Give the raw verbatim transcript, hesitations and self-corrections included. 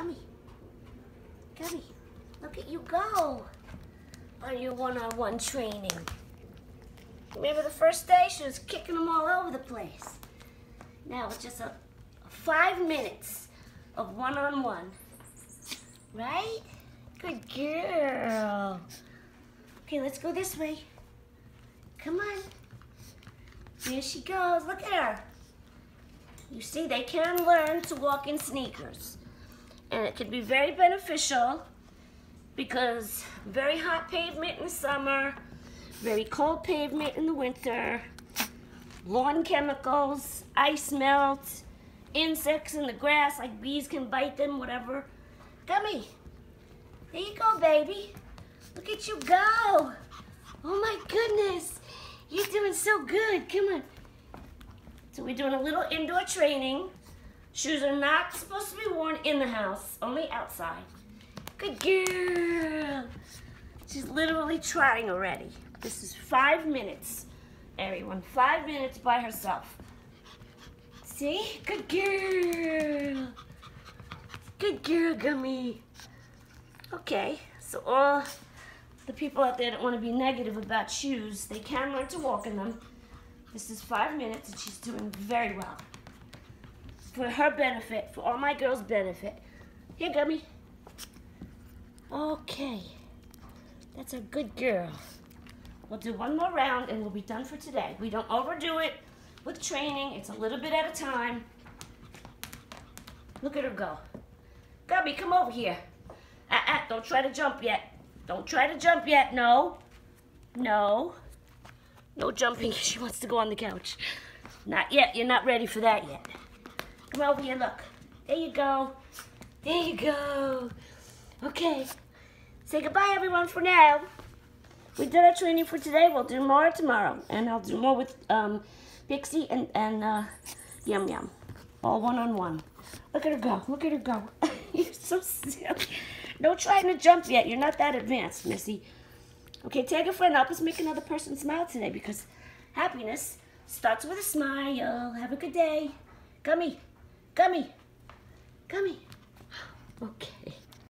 Gummy. Gummy, look at you go on your one-on-one training. Remember the first day? She was kicking them all over the place. Now it's just a, a five minutes of one-on-one. Right? Good girl. Okay, let's go this way. Come on. There she goes. Look at her. You see, they can learn to walk in sneakers. And it can be very beneficial because very hot pavement in the summer, very cold pavement in the winter, lawn chemicals, ice melt, insects in the grass, like bees can bite them, whatever. Gummy, there you go, baby. Look at you go. Oh my goodness, you're doing so good. Come on. So we're doing a little indoor training. Shoes are not supposed to be worn in the house, only outside. Good girl. She's literally trying already. This is five minutes, everyone. Five minutes by herself. See? Good girl. Good girl, Gummy. Okay, so all the people out there that want to be negative about shoes, they can learn to walk in them. This is five minutes, and she's doing very well. For her benefit, for all my girls' benefit. Here, Gummy. Okay. That's a good girl. We'll do one more round and we'll be done for today. We don't overdo it with training. It's a little bit at a time. Look at her go. Gummy, come over here. Uh-uh, don't try to jump yet. Don't try to jump yet. No. No. No jumping. She wants to go on the couch. Not yet. You're not ready for that yet. Come over here, look. There you go. There you go. Okay. Say goodbye, everyone, for now. We did our training for today. We'll do more tomorrow. And I'll do more with um, Pixie and, and uh, Yum Yum. All one-on-one. Look at her go. Look at her go. You're so silly. No trying to jump yet. You're not that advanced, Missy. Okay, tag a friend. Help us make another person smile today because happiness starts with a smile. Have a good day. Gummy. Gummy. Gummy. Okay.